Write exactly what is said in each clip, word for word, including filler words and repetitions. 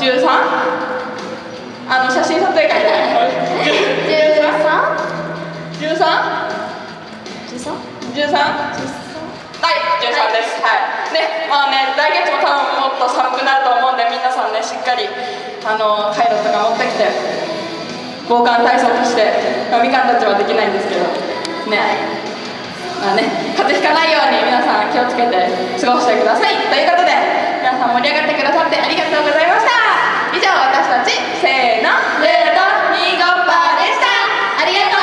じゅうさん? あの写真撮影会じゃない じゅうさん? じゅうさん? じゅうさん? じゅうさん? はい、じゅうさんです。はい。で、まあね、来月も多分もっと寒くなると思うんで、皆さんね、しっかりあのカイロとか持ってきて、防寒対策して、まあ、みかんたちはできないんですけど、ね。まあね、風邪ひかないように皆さん気をつけて過ごしてください。ということで、皆さん盛り上がってくださってありがとうございました。以上、私たち、せーの、レッドニゴッパーでした。ありがとう。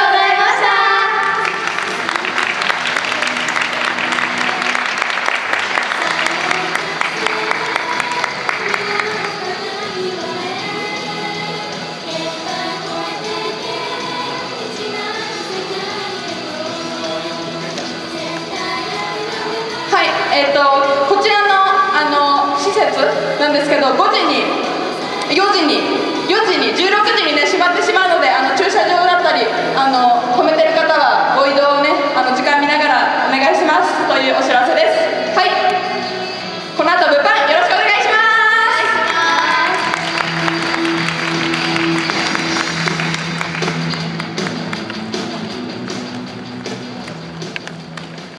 えーと、こちらの、あの施設なんですけど、ごじに、よじに、よじに、じゅうろくじにね、閉まってしま